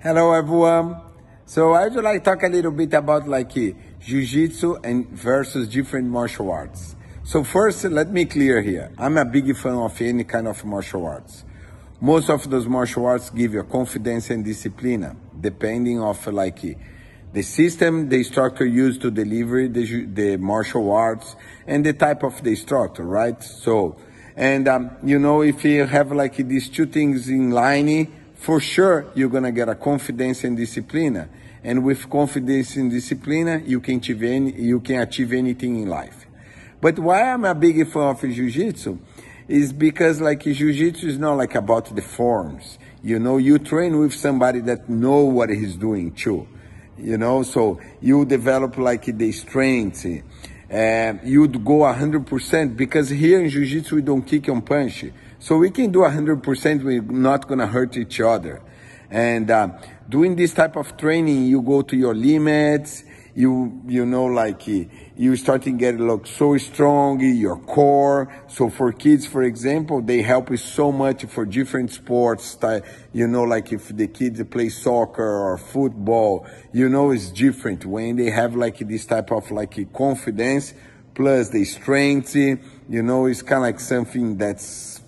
Hello everyone. So I would like to talk a little bit about like jiu-jitsu and versus different martial arts. So first, let me clear here. I'm a big fan of any kind of martial arts. Most of those martial arts give you confidence and discipline, depending of like the system, the instructor used to deliver the martial arts and the type of the instructor, right? So, and you know, if you have like these two things in line, for sure, you're gonna get a confidence and discipline. And with confidence and discipline, you can achieve anything in life. But why I'm a big fan of jiu-jitsu is because like jiu-jitsu is not like about the forms. You know, you train with somebody that know what he's doing too. You know, so you develop like the strength. You'd go 100% because here in jiu-jitsu, we don't kick and punch. So we can do 100%, we're not gonna hurt each other. And doing this type of training, you go to your limits, you know, like you start to get like so strong, your core. So for kids, for example, they help you so much for different sports. You know, like if the kids play soccer or football, you know, it's different when they have like this type of like confidence plus the strength. You know, it's kind of like something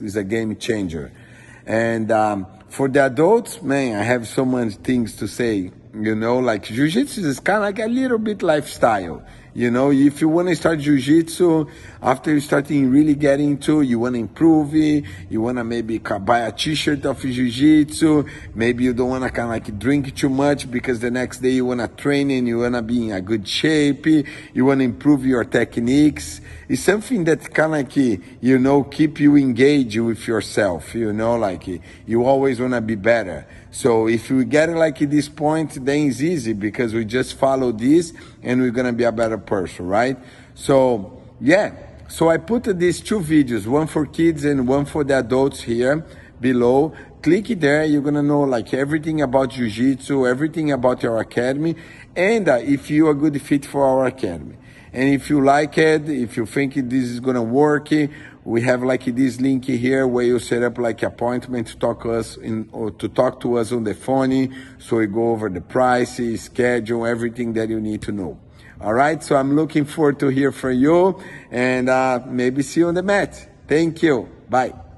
is a game changer. And for the adults, man, I have so many things to say. You know, like jiu-jitsu is kind of like a little bit lifestyle. You know, if you want to start jiu-jitsu, after you starting really getting into, you want to improve it, you want to maybe buy a t-shirt of jiu-jitsu, maybe you don't want to kind of like drink too much because the next day you want to train and you want to be in a good shape, you want to improve your techniques. It's something that kind of like, you know, keep you engaged with yourself, you know, like you always want to be better. So if we get like at this point, then it's easy because we just follow this and we're going to be a better person, right? So, yeah. So I put these two videos, one for kids and one for the adults here below. Click it there. You're going to know like everything about jiu-jitsu, everything about your academy. And if you are a good fit for our academy. And if you like it, if you think this is going to work, we have like this link here where you set up like appointment to talk to us on the phone. So we go over the prices, schedule, everything that you need to know. All right. So I'm looking forward to hear from you and maybe see you on the mat. Thank you. Bye.